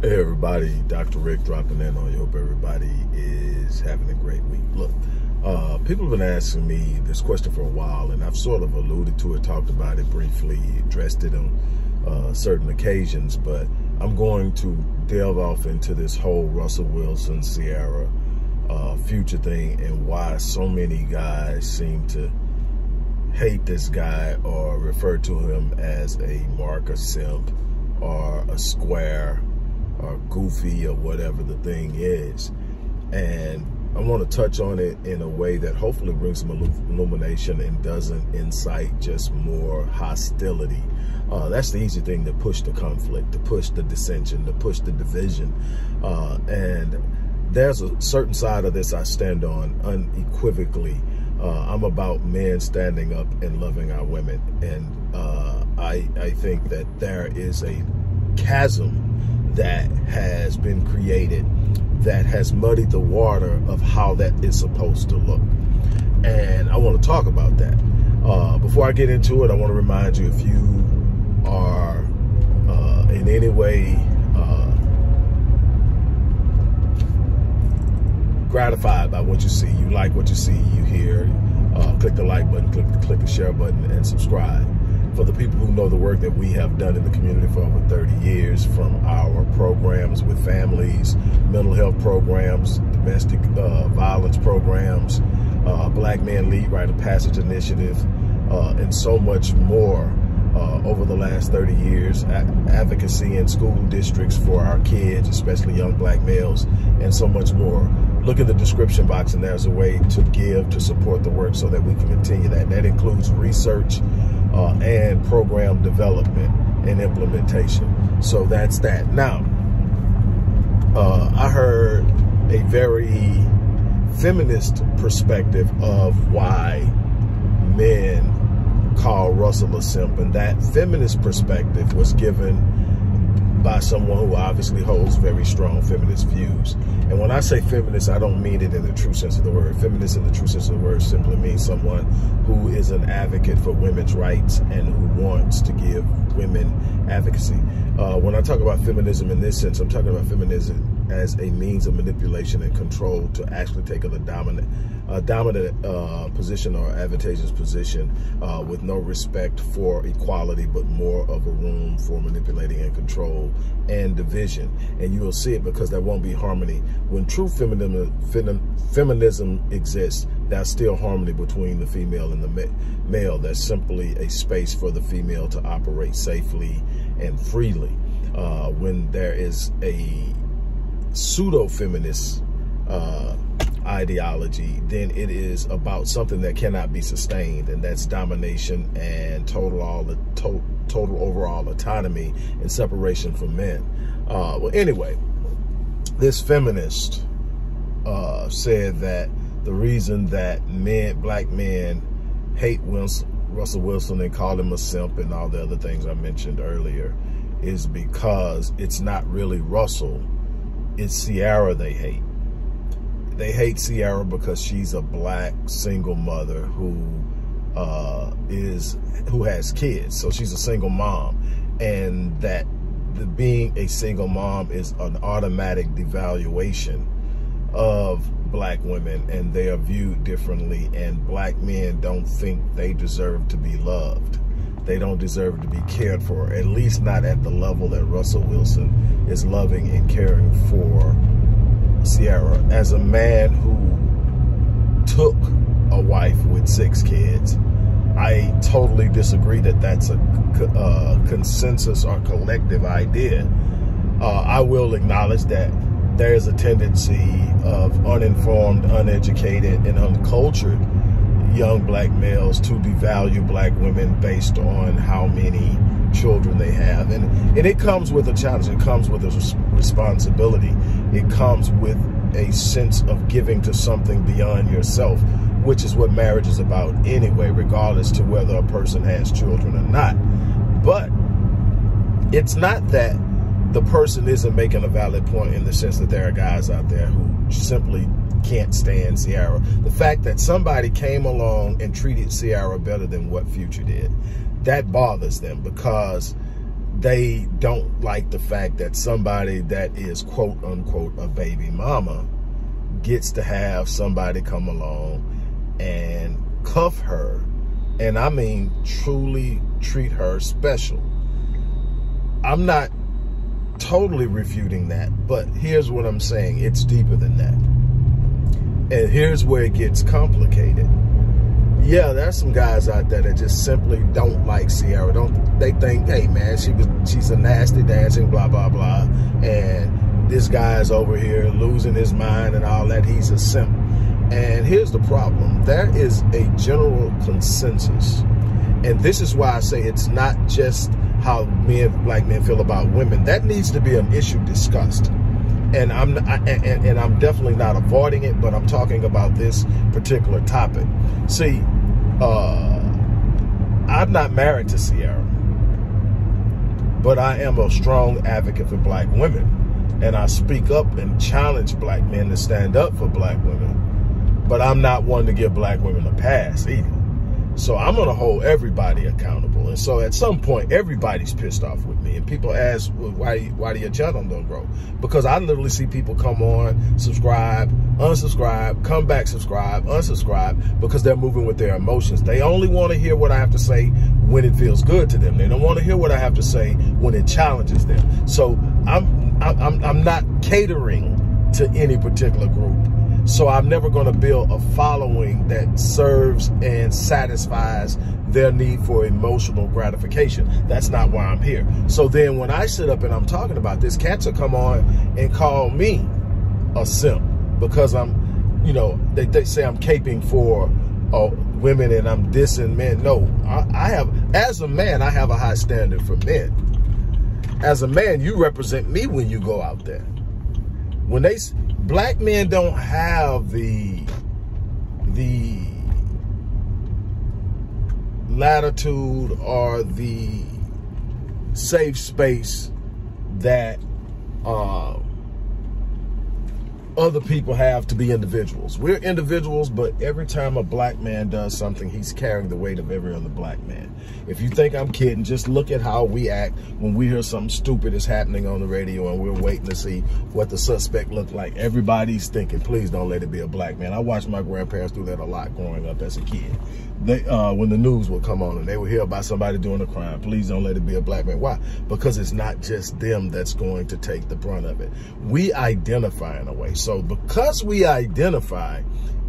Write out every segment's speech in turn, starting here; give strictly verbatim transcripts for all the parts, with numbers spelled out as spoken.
Hey everybody, Doctor Rick dropping in on you. Hope everybody is having a great week. Look, uh, people have been asking me this question for a while, and I've sort of alluded to it, talked about it briefly, addressed it on uh, certain occasions, but I'm going to delve off into this whole Russell Wilson, Ciara, uh, Future thing and why so many guys seem to hate this guy or refer to him as a mark, a simp, or a square, or goofy, or whatever the thing is. And I want to touch on it in a way that hopefully brings some illumination and doesn't incite just more hostility. Uh, that's the easy thing, to push the conflict, to push the dissension, to push the division. Uh, and there's a certain side of this I stand on unequivocally. Uh, I'm about men standing up and loving our women. And uh, I, I think that there is a chasm that has been created that has muddied the water of how that is supposed to look. And I want to talk about that. Uh, before I get into it, I want to remind you, if you are uh, in any way uh, gratified by what you see, you like what you see, you hear, uh, click the like button, click, click the share button, and subscribe. For the people who know the work that we have done in the community for over thirty years, from our programs with families, mental health programs, domestic uh, violence programs, uh, Black Men Lead, Rite of Passage Initiative, uh, and so much more uh, over the last thirty years, advocacy in school districts for our kids, especially young Black males, and so much more. Look in the description box and there's a way to give to support the work so that we can continue that. That includes research uh, and program development and implementation. So that's that. Now, uh, I heard a very feminist perspective of why men call Russell a simp, and that feminist perspective was given by someone who obviously holds very strong feminist views. And when I say feminist, I don't mean it in the true sense of the word. Feminist in the true sense of the word simply means someone who is an advocate for women's rights and who wants to give women advocacy. Uh, when I talk about feminism in this sense, I'm talking about feminism as a means of manipulation and control to actually take a dominant, a dominant uh, position or advantageous position uh, with no respect for equality, but more of a room for manipulating and control and division. And you will see it because there won't be harmony. When true feminism, feminism exists, there's still harmony between the female and the male. There's simply a space for the female to operate safely and freely. Uh, when there is a pseudo-feminist uh, ideology, then it is about something that cannot be sustained, and that's domination and total all the to total overall autonomy and separation from men. Uh, well, anyway, this feminist uh, said that the reason that men, black men, hate Wilson, Russell Wilson and call him a simp and all the other things I mentioned earlier is because it's not really Russell. It's Ciara they hate. They hate Ciara because she's a black single mother who uh, is who has kids. So she's a single mom, and that the being a single mom is an automatic devaluation of black women, and they are viewed differently. And black men don't think they deserve to be loved. They don't deserve to be cared for, at least not at the level that Russell Wilson is loving and caring for Ciara. As a man who took a wife with six kids, I totally disagree that that's a uh, consensus or collective idea. Uh, I will acknowledge that there is a tendency of uninformed, uneducated, and uncultured young black males to devalue black women based on how many children they have. And, and it comes with a challenge. It comes with a responsibility. It comes with a sense of giving to something beyond yourself, which is what marriage is about anyway, regardless to whether a person has children or not. But it's not that the person isn't making a valid point, in the sense that there are guys out there who simply can't stand Ciara. The fact that somebody came along and treated Ciara better than what Future did, that bothers them, because they don't like the fact that somebody that is quote unquote a baby mama gets to have somebody come along and cuff her, and I mean truly treat her special. I'm not totally refuting that, but here's what I'm saying. It's deeper than that. And here's where it gets complicated. Yeah, there's some guys out there that just simply don't like Ciara. Don't they think, hey man, she was she's a nasty dancing, blah, blah, blah. And this guy's over here losing his mind and all that. He's a simp. And here's the problem. There is a general consensus. And this is why I say it's not just how men, black men, feel about women. That needs to be an issue discussed. And I'm I, and, and I'm definitely not avoiding it, but I'm talking about this particular topic. See, uh, I'm not married to Ciara, but I am a strong advocate for black women, and I speak up and challenge black men to stand up for black women. But I'm not one to give black women a pass either. So I'm going to hold everybody accountable. And so at some point, everybody's pissed off with me. And people ask, well, why, why do your channel don't grow? Because I literally see people come on, subscribe, unsubscribe, come back, subscribe, unsubscribe, because they're moving with their emotions. They only want to hear what I have to say when it feels good to them. They don't want to hear what I have to say when it challenges them. So I'm, I'm, I'm not catering to any particular group. So I'm never going to build a following that serves and satisfies their need for emotional gratification. That's not why I'm here. So then when I sit up and I'm talking about this, cats will come on and call me a simp because I'm, you know, they, they say I'm caping for uh, women and I'm dissing men. No, I, I have, as a man, I have a high standard for men. As a man, you represent me when you go out there. When they, black men don't have the, the latitude or the safe space that uh, other people have to be individuals. We're individuals, but every time a black man does something, he's carrying the weight of every other black man. If you think I'm kidding, just look at how we act when we hear something stupid is happening on the radio and we're waiting to see what the suspect looked like. Everybody's thinking, please don't let it be a black man. I watched my grandparents do that a lot growing up as a kid. They, uh, when the news would come on and they would hear about somebody doing a crime, please don't let it be a black man. Why? Because it's not just them that's going to take the brunt of it. We identify in a way. So because we identify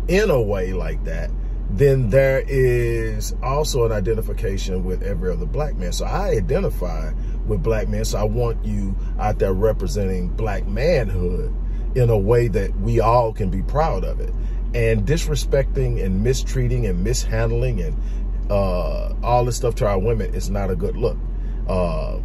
in a way like that, then there is also an identification with every other black man. So I identify with black men. So I want you out there representing black manhood in a way that we all can be proud of it. And disrespecting and mistreating and mishandling and uh, all this stuff to our women is not a good look. Uh,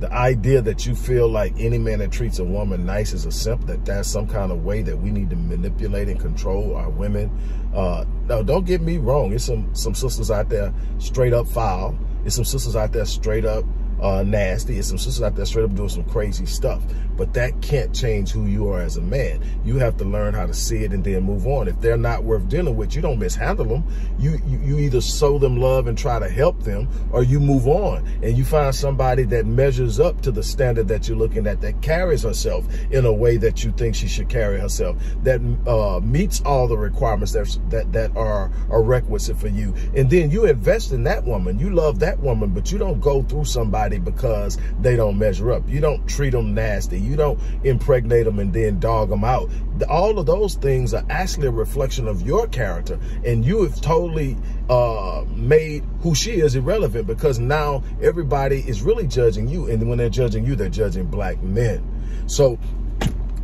the idea that you feel like any man that treats a woman nice is a simp, that that's some kind of way that we need to manipulate and control our women. Uh, now, don't get me wrong. There's some, some sisters out there straight up foul. There's some sisters out there straight up uh, nasty. There's some sisters out there straight up doing some crazy stuff. But that can't change who you are as a man. You have to learn how to see it and then move on. If they're not worth dealing with, you don't mishandle them. You, you, you either sow them love and try to help them, or you move on and you find somebody that measures up to the standard that you're looking at, that carries herself in a way that you think she should carry herself, that uh, meets all the requirements that, that, that are a requisite for you. And then you invest in that woman. You love that woman, but you don't go through somebody because they don't measure up. You don't treat them nasty. You don't impregnate them and then dog them out. All of those things are actually a reflection of your character, and you have totally uh, made who she is irrelevant, because now everybody is really judging you, and when they're judging you, they're judging black men. So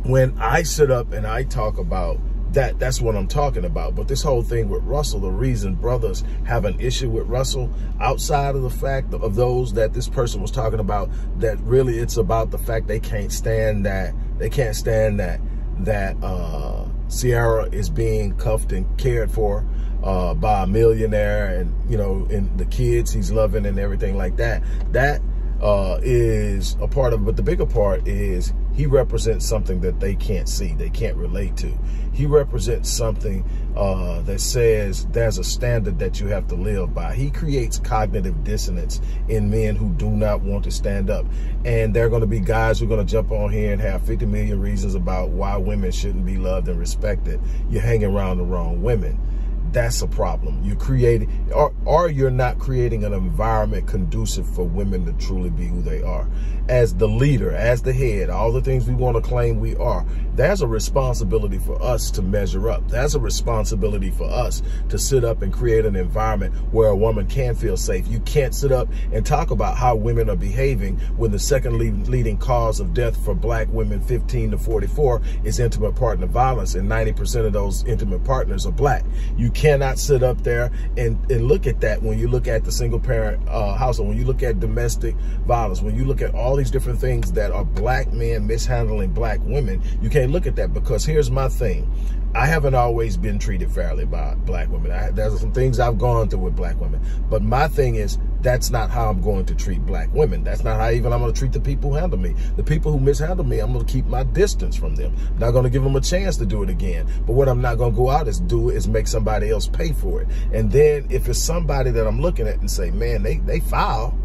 when I sit up and I talk about that, that's what I'm talking about. But this whole thing with Russell, the reason brothers have an issue with Russell, outside of the fact of those that this person was talking about, that really it's about the fact they can't stand that, they can't stand that, that uh, Ciara is being cuffed and cared for uh, by a millionaire, and, you know, and the kids he's loving and everything like that. That uh, is a part of it. But the bigger part is he represents something that they can't see, they can't relate to. He represents something uh, that says there's a standard that you have to live by. He creates cognitive dissonance in men who do not want to stand up. And there are going to be guys who are going to jump on here and have fifty million reasons about why women shouldn't be loved and respected. You're hanging around the wrong women. That's a problem. You're creating, or, or you're not creating an environment conducive for women to truly be who they are. As the leader, as the head, all the things we want to claim we are, there's a responsibility for us to measure up. There's a responsibility for us to sit up and create an environment where a woman can feel safe. You can't sit up and talk about how women are behaving when the second lead, leading cause of death for black women fifteen to forty-four is intimate partner violence, and ninety percent of those intimate partners are black. You can't cannot sit up there and, and look at that when you look at the single parent uh, household, when you look at domestic violence, when you look at all these different things that are black men mishandling black women. You can't look at that, because here's my thing. I haven't always been treated fairly by black women. I, there's some things I've gone through with black women, but my thing is, that's not how I'm going to treat black women. That's not how even I'm going to treat the people who handle me. The people who mishandle me, I'm going to keep my distance from them. I'm not going to give them a chance to do it again. But what I'm not going to go out is do is make somebody else pay for it. And then if it's somebody that I'm looking at and say, man, they, they foul.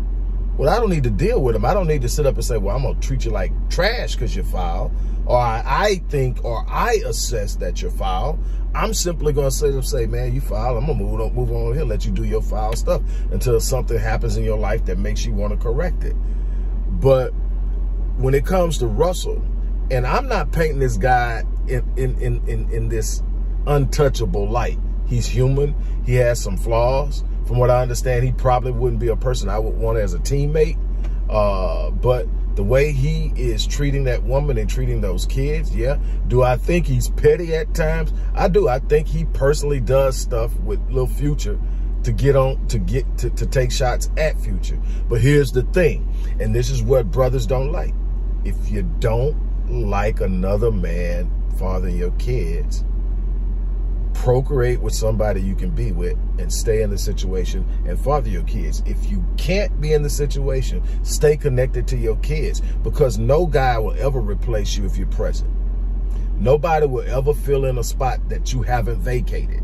Well, I don't need to deal with them. I don't need to sit up and say, well, I'm going to treat you like trash because you're foul. Or I think, or I assess that you're foul. I'm simply going to sit up and say, man, you foul. I'm going to move on, move on here, let you do your foul stuff until something happens in your life that makes you want to correct it. But when it comes to Russell, and I'm not painting this guy in, in, in, in, in this untouchable light. He's human. He has some flaws. From what I understand, he probably wouldn't be a person I would want as a teammate. Uh, but the way he is treating that woman and treating those kids, yeah. Do I think he's petty at times? I do. I think he personally does stuff with Lil Future to get on, to get to, to take shots at Future. But here's the thing, and this is what brothers don't like. If you don't like another man fathering your kids, procreate with somebody you can be with and stay in the situation and father your kids. If you can't be in the situation, stay connected to your kids, because no guy will ever replace you if you're present. Nobody will ever fill in a spot that you haven't vacated.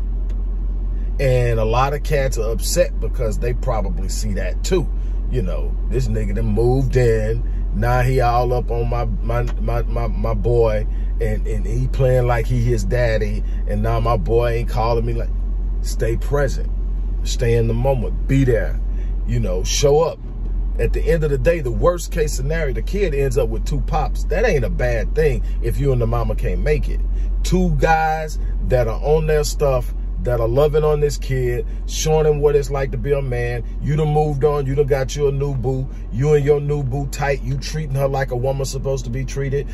And a lot of cats are upset because they probably see that too. You know, this nigga done moved in. Now he all up on my my my my, my boy. And, and he playing like he his daddy, and now my boy ain't calling me. Like, stay present, stay in the moment, be there, you know, show up. At the end of the day, the worst case scenario, the kid ends up with two pops. That ain't a bad thing if you and the mama can't make it. Two guys that are on their stuff, that are loving on this kid, showing him what it's like to be a man. You done moved on. You done got you a new boo. You and your new boo tight. You treating her like a woman's supposed to be treated.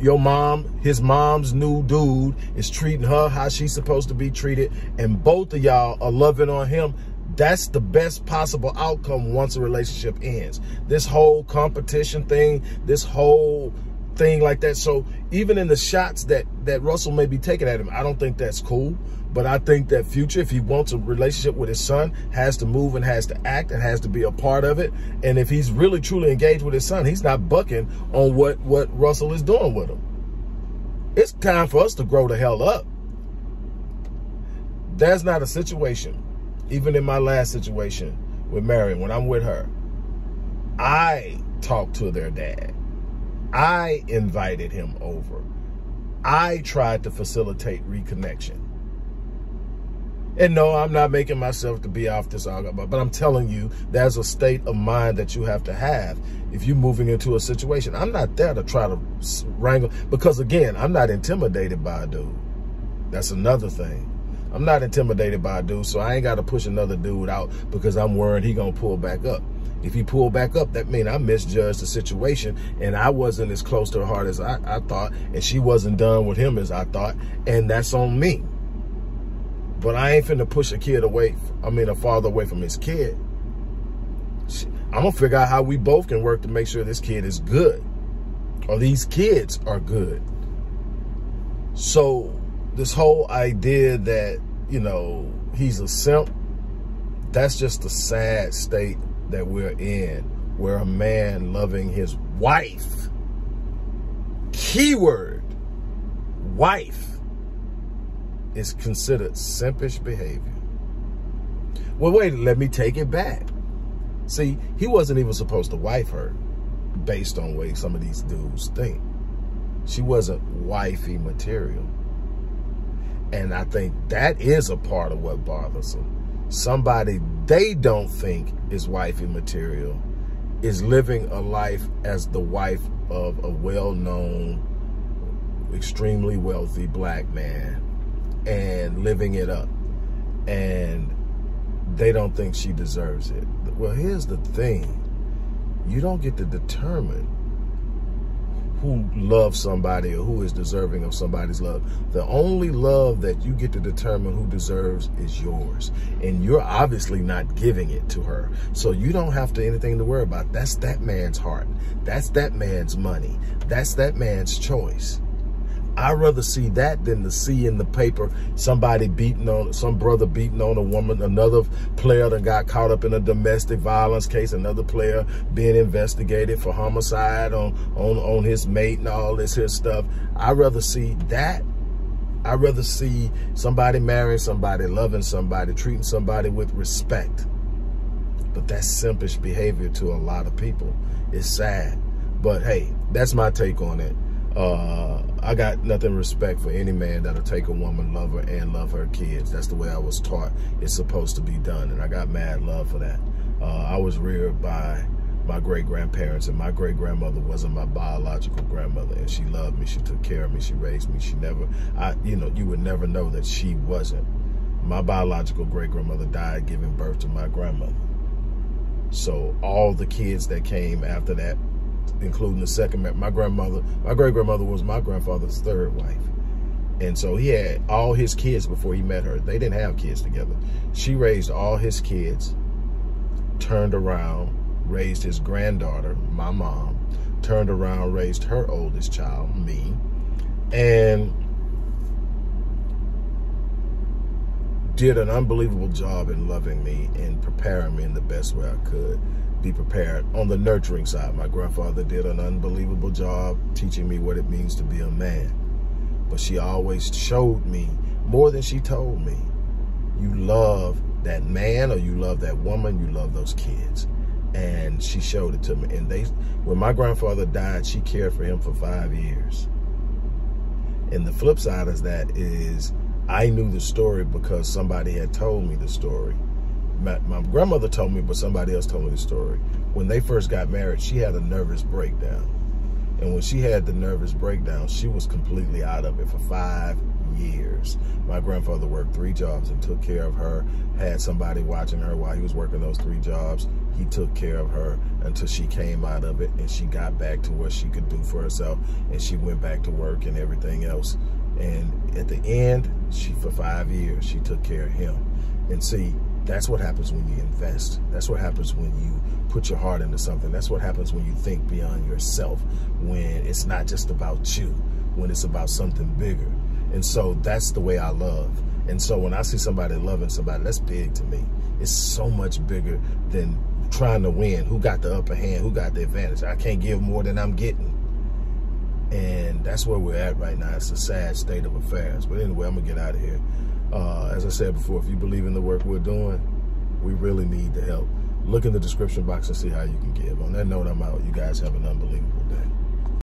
Your mom, his mom's new dude is treating her how she's supposed to be treated. And both of y'all are loving on him. That's the best possible outcome once a relationship ends. This whole competition thing, this whole thing like that. So even in the shots that, that Russell may be taking at him, I don't think that's cool. But I think that Future, if he wants a relationship with his son, has to move and has to act and has to be a part of it. And if he's really, truly engaged with his son, he's not bucking on what, what Russell is doing with him. It's time for us to grow the hell up. There's not a situation, even in my last situation with Marion, when I'm with her, I talked to their dad. I invited him over. I tried to facilitate reconnection. And no, I'm not making myself to be off this argument, but I'm telling you, there's a state of mind that you have to have if you're moving into a situation. I'm not there to try to wrangle, because again, I'm not intimidated by a dude. That's another thing. I'm not intimidated by a dude, so I ain't got to push another dude out because I'm worried he gonna pull back up. If he pulled back up, that means I misjudged the situation, and I wasn't as close to her heart as I, I thought, and she wasn't done with him as I thought, and that's on me. But I ain't finna push a kid away, I mean a father away from his kid. I'm gonna figure out how we both can work to make sure this kid is good, or these kids are good. So this whole idea that, you know, he's a simp, that's just the sad state that we're in where a man loving his wife, keyword, wife, is considered simpish behavior. Well, wait, let me take it back. See, he wasn't even supposed to wife her based on what some of these dudes think. She wasn't wifey material. And I think that is a part of what bothers them. Somebody they don't think is wifey material is living a life as the wife of a well-known, extremely wealthy black man and living it up. And they don't think she deserves it. Well, here's the thing. You don't get to determine who loves somebody or who is deserving of somebody's love. The only love that you get to determine who deserves is yours. And you're obviously not giving it to her. So you don't have to anything to worry about. That's that man's heart. That's that man's money. That's that man's choice. I'd rather see that than to see in the paper somebody beating on, some brother beating on a woman, another player that got caught up in a domestic violence case, another player being investigated for homicide on, on, on his mate and all this here stuff. I'd rather see that. I'd rather see somebody marrying somebody, loving somebody, treating somebody with respect. But that's simpish behavior to a lot of people. It's sad. But hey, that's my take on it. Uh, I got nothing respect for any man that'll take a woman, love her, and love her kids. That's the way I was taught it's supposed to be done, and I got mad love for that. Uh, I was reared by my great-grandparents, and my great-grandmother wasn't my biological grandmother, and she loved me. She took care of me. She raised me. She never, I, you know, you would never know that she wasn't. My biological great-grandmother died giving birth to my grandmother. So all the kids that came after that, including the second man, my grandmother, my great-grandmother was my grandfather's third wife. And so he had all his kids before he met her. They didn't have kids together. She raised all his kids, turned around, raised his granddaughter, my mom, turned around, raised her oldest child, me. And did an unbelievable job in loving me and preparing me in the best way I could. Be prepared on the nurturing side. My grandfather did an unbelievable job teaching me what it means to be a man. But she always showed me more than she told me. You love that man or you love that woman, you love those kids. And she showed it to me. And they, when my grandfather died, she cared for him for five years. And the flip side of that is I knew the story because somebody had told me the story. My, my grandmother told me, but somebody else told me the story. When they first got married, she had a nervous breakdown. And when she had the nervous breakdown, she was completely out of it for five years. My grandfather worked three jobs and took care of her, had somebody watching her while he was working those three jobs. He took care of her until she came out of it and she got back to what she could do for herself. And she went back to work and everything else. And at the end, she for five years, she took care of him. And see, that's what happens when you invest. That's what happens when you put your heart into something. That's what happens when you think beyond yourself, when it's not just about you, when it's about something bigger. And so that's the way I love. And so when I see somebody loving somebody, that's big to me. It's so much bigger than trying to win. Who got the upper hand? Who got the advantage? I can't give more than I'm getting. And that's where we're at right now. It's a sad state of affairs. But anyway, I'm going to get out of here. Uh, as I said before, if you believe in the work we're doing, we really need the help. Look in the description box and see how you can give. On that note, I'm out. You guys have an unbelievable day.